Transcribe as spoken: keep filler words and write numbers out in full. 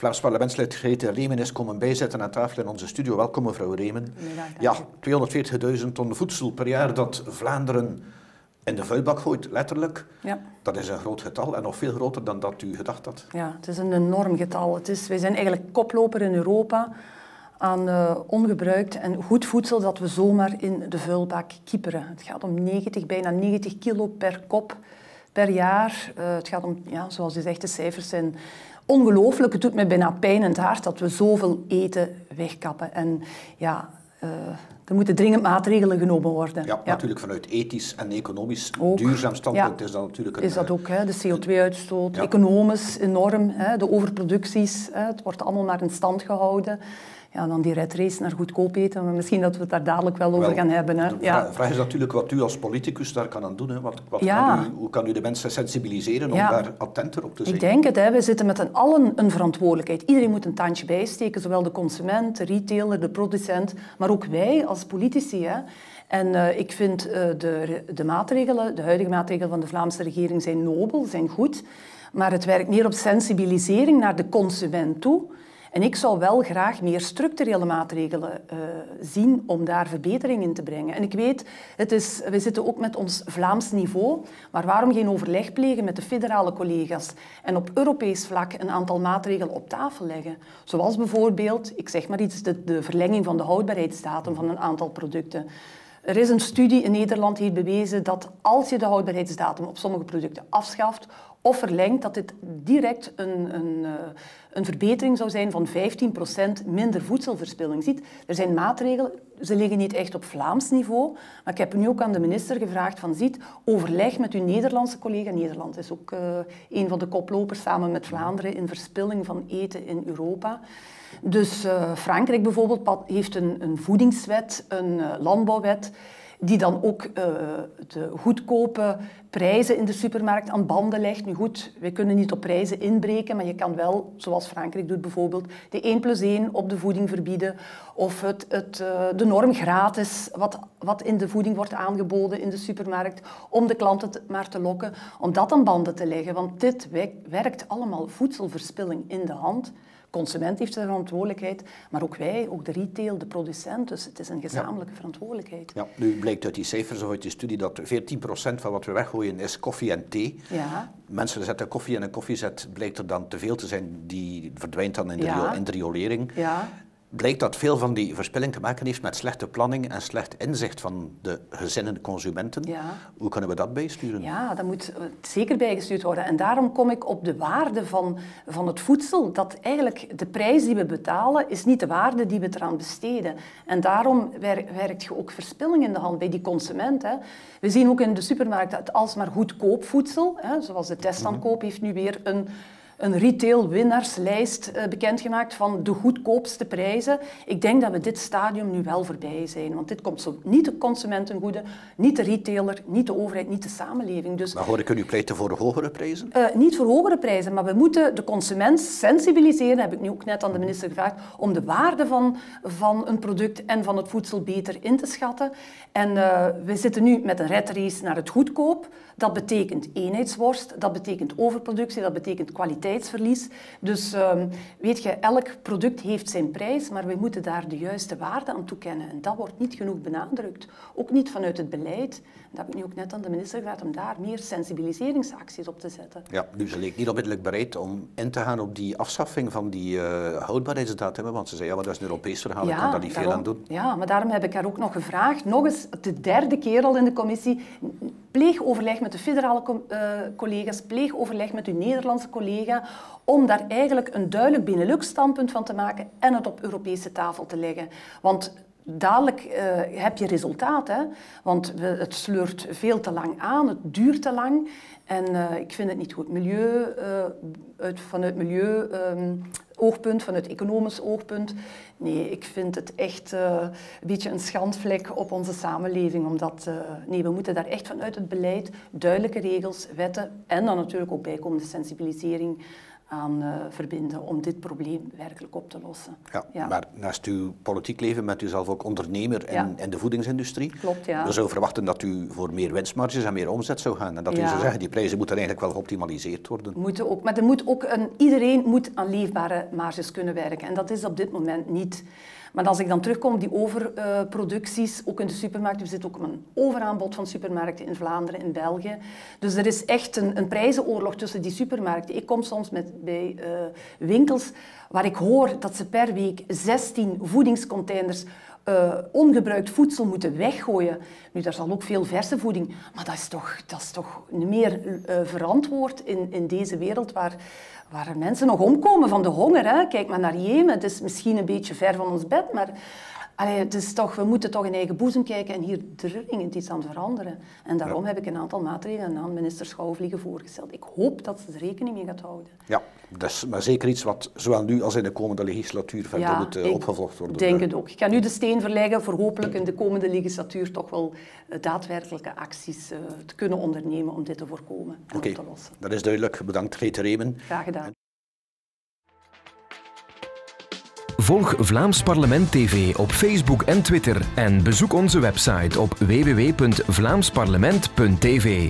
Vlaams parlementslid Grete Remen is komen bijzetten aan tafel in onze studio. Welkom, mevrouw Remen. Ja, tweehonderdveertigduizend ton voedsel per jaar dat Vlaanderen in de vuilbak gooit, letterlijk. Ja. Dat is een groot getal en nog veel groter dan dat u gedacht had. Ja, het is een enorm getal. Het is, wij zijn eigenlijk koploper in Europa aan uh, ongebruikt en goed voedsel dat we zomaar in de vuilbak kieperen. Het gaat om negentig, bijna negentig kilo per kop per jaar. Uh, het gaat om, ja, zoals u zegt, de cijfers zijn ongelooflijk. Het doet mij bijna pijn in het hart dat we zoveel eten wegkappen. En ja, uh, er moeten dringend maatregelen genomen worden. Ja, ja. Natuurlijk vanuit ethisch en economisch ook, duurzaam standpunt ja, is dat natuurlijk een... Is dat ook, hè? De C O twee uitstoot, ja. Economisch enorm, hè? De overproducties. Hè? Het wordt allemaal maar in stand gehouden. Ja, dan die red race naar goedkoop eten, maar misschien dat we het daar dadelijk wel over wel, gaan hebben. Hè? De vraag, ja. vraag is natuurlijk wat u als politicus daar kan aan doen. Hè? Wat, wat ja. kan u, hoe kan u de mensen sensibiliseren om ja. daar attenter op te zijn? Ik denk het, hè. We zitten met een allen een verantwoordelijkheid. Iedereen moet een tandje bijsteken, zowel de consument, de retailer, de producent, maar ook wij als politici. Hè? En uh, ik vind uh, de, de maatregelen, de huidige maatregelen van de Vlaamse regering zijn nobel, zijn goed, maar het werkt meer op sensibilisering naar de consument toe. En ik zou wel graag meer structurele maatregelen uh, zien om daar verbetering in te brengen. En ik weet, het is, we zitten ook met ons Vlaams niveau, maar waarom geen overleg plegen met de federale collega's en op Europees vlak een aantal maatregelen op tafel leggen? Zoals bijvoorbeeld, ik zeg maar iets, de, de verlenging van de houdbaarheidsdatum van een aantal producten. Er is een studie in Nederland die heeft bewezen dat als je de houdbaarheidsdatum op sommige producten afschaft of verlengt, dat dit direct een, een, een verbetering zou zijn van vijftien procent minder voedselverspilling. Ziet, er zijn maatregelen, ze liggen niet echt op Vlaams niveau, maar ik heb nu ook aan de minister gevraagd van, ziet, overleg met uw Nederlandse collega. Nederland is ook uh, een van de koplopers samen met Vlaanderen in verspilling van eten in Europa. Dus uh, Frankrijk bijvoorbeeld heeft een, een voedingswet, een uh, landbouwwet, die dan ook uh, de goedkope prijzen in de supermarkt aan banden legt. Nu goed, we kunnen niet op prijzen inbreken, maar je kan wel, zoals Frankrijk doet bijvoorbeeld, de één plus één op de voeding verbieden. Of het, het, uh, de norm gratis, wat, wat in de voeding wordt aangeboden in de supermarkt, om de klanten te, maar te lokken, om dat aan banden te leggen. Want dit werkt allemaal voedselverspilling in de hand. De consument heeft zijn verantwoordelijkheid, maar ook wij, ook de retail, de producent. Dus het is een gezamenlijke ja. verantwoordelijkheid. Ja, nu blijkt uit die cijfers of uit die studie dat veertien procent van wat we weggooien is koffie en thee. Ja. Mensen zetten koffie en een koffiezet blijkt er dan te veel te zijn, die verdwijnt dan in de, ja. in de riolering. Ja. Blijkt dat veel van die verspilling te maken heeft met slechte planning en slecht inzicht van de gezinnen, consumenten. Ja. Hoe kunnen we dat bijsturen? Ja, dat moet zeker bijgestuurd worden. En daarom kom ik op de waarde van, van het voedsel. Dat eigenlijk de prijs die we betalen, is niet de waarde die we eraan besteden. En daarom wer, werkt je ook verspilling in de hand bij die consument. Hè. We zien ook in de supermarkt dat alsmaar goedkoop voedsel, hè, zoals de Test-Aankoop heeft nu weer een... een retail-winnaarslijst bekendgemaakt van de goedkoopste prijzen. Ik denk dat we dit stadium nu wel voorbij zijn. Want dit komt zo niet de consument ten goede, niet de retailer, niet de overheid, niet de samenleving. Dus, maar hoor ik u pleiten voor hogere prijzen? Uh, niet voor hogere prijzen, maar we moeten de consument sensibiliseren, heb ik nu ook net aan de minister gevraagd, om de waarde van, van een product en van het voedsel beter in te schatten. En uh, we zitten nu met een red race naar het goedkoop. Dat betekent eenheidsworst, dat betekent overproductie, dat betekent kwaliteit. Dus um, weet je, elk product heeft zijn prijs, maar we moeten daar de juiste waarde aan toekennen. En dat wordt niet genoeg benadrukt. Ook niet vanuit het beleid. Dat heb ik nu ook net aan de minister gevraagd om daar meer sensibiliseringsacties op te zetten. Ja, nu ze leek niet onmiddellijk bereid om in te gaan op die afschaffing van die uh, houdbaarheidsdatum. Want ze zei, ja, maar dat is een Europees verhaal, ja, ik kan daar niet daarom, veel aan doen. Ja, maar daarom heb ik haar ook nog gevraagd, nog eens de derde keer al in de commissie, pleeg overleg met de federale co uh, collega's, pleeg overleg met uw Nederlandse collega, om daar eigenlijk een duidelijk Benelux-standpunt van te maken en het op Europese tafel te leggen. Want dadelijk uh, heb je resultaat, hè? Want we, het sleurt veel te lang aan, het duurt te lang. En uh, ik vind het niet goed. Milieu, uh, uit, vanuit milieu-oogpunt, um, vanuit economisch oogpunt. Nee, ik vind het echt uh, een beetje een schandvlek op onze samenleving. Omdat, uh, nee, we moeten daar echt vanuit het beleid duidelijke regels, wetten en dan natuurlijk ook bijkomende sensibilisering aan uh, verbinden om dit probleem werkelijk op te lossen. Ja, ja. Maar naast uw politiek leven bent u zelf ook ondernemer en, ja. en de voedingsindustrie. Klopt, ja. Dan zou je verwachten dat u voor meer winstmarges en meer omzet zou gaan. En dat ja. u zou zeggen, die prijzen moeten eigenlijk wel geoptimaliseerd worden. Moeten ook, maar er moet ook een, iedereen moet aan leefbare marges kunnen werken. En dat is op dit moment niet. Maar als ik dan terugkom op die overproducties, uh, ook in de supermarkten, er zit ook een overaanbod van supermarkten in Vlaanderen, in België. Dus er is echt een, een prijzenoorlog tussen die supermarkten. Ik kom soms met, bij uh, winkels waar ik hoor dat ze per week zestien voedingscontainers uh, ongebruikt voedsel moeten weggooien. Nu, daar zal ook veel verse voeding, maar dat is toch, dat is toch meer uh, verantwoord in, in deze wereld waar... waar mensen nog omkomen van de honger. Hè? Kijk maar naar Jemen. Het is misschien een beetje ver van ons bed, maar allee, het is toch, we moeten toch in eigen boezem kijken en hier dringend iets aan veranderen. En daarom ja. heb ik een aantal maatregelen aan minister Schauvliege voorgesteld. Ik hoop dat ze er rekening mee gaat houden. Ja, dat is maar zeker iets wat zowel nu als in de komende legislatuur verder ja, moet uh, opgevolgd worden. Ik denk het ook. Ik ga nu de steen verleggen voor hopelijk in de komende legislatuur toch wel uh, daadwerkelijke acties uh, te kunnen ondernemen om dit te voorkomen en okay. op te lossen. Dat is duidelijk. Bedankt, Grete Remen. Graag gedaan. Volg Vlaams Parlement T V op Facebook en Twitter en bezoek onze website op w w w punt vlaams parlement punt t v.